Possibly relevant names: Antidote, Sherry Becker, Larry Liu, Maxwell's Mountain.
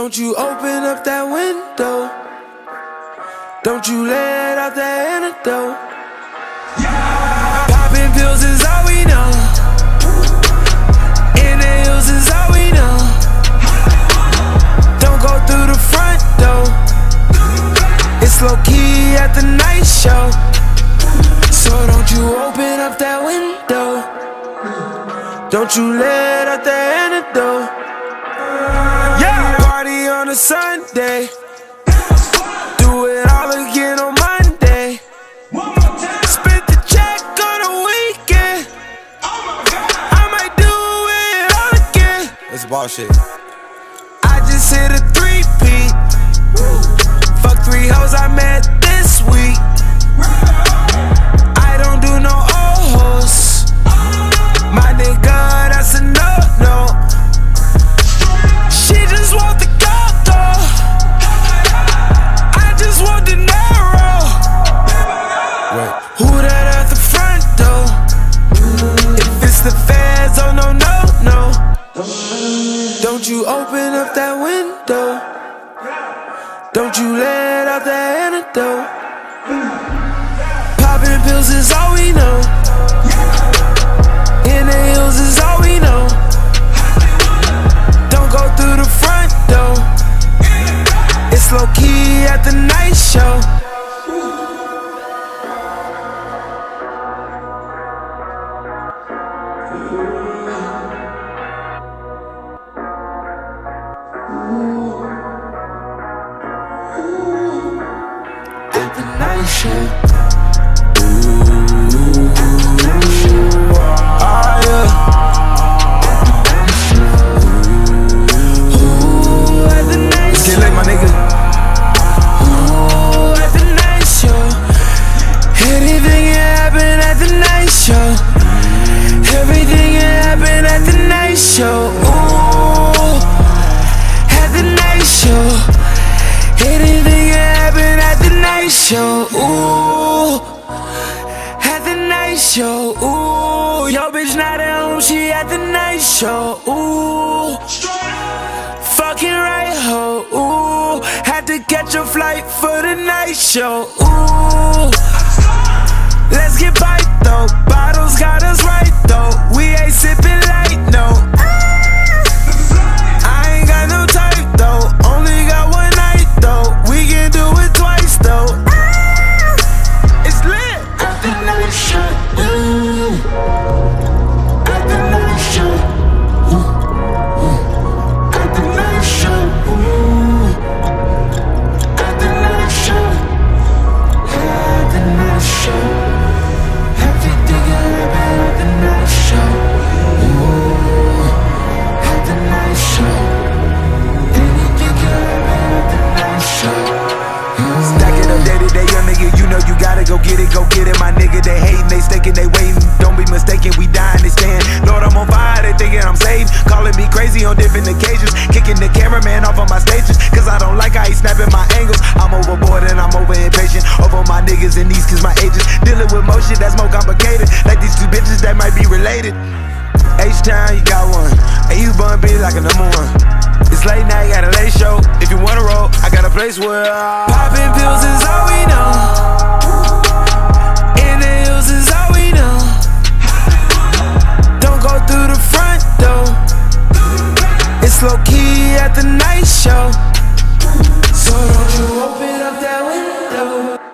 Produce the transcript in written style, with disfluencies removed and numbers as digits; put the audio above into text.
Don't you open up that window. Don't you let out that antidote. Yeah. Popping pills is all we know. Inhales is all we know. Don't go through the front door. It's low-key at the night show. So don't you open up that window. Don't you let out that antidote. On a Sunday, do it all again on Monday. One more time. Spent the check on a weekend. Oh my God. I might do it all again. That's bullshit. I just hit a 3-peat. Fuck 3 hoes I met this week. I don't do no old hoes. My nigga, that's a no-no. She just want the Don't you open up that window. Don't you let out that antidote. Popping pills is all we know. Inhales is all we know. Don't go through the front door. It's low-key at the night show. Low-key at the night show. So don't you open up that window.